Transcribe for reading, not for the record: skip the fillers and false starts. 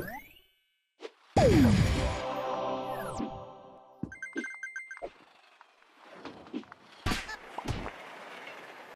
What?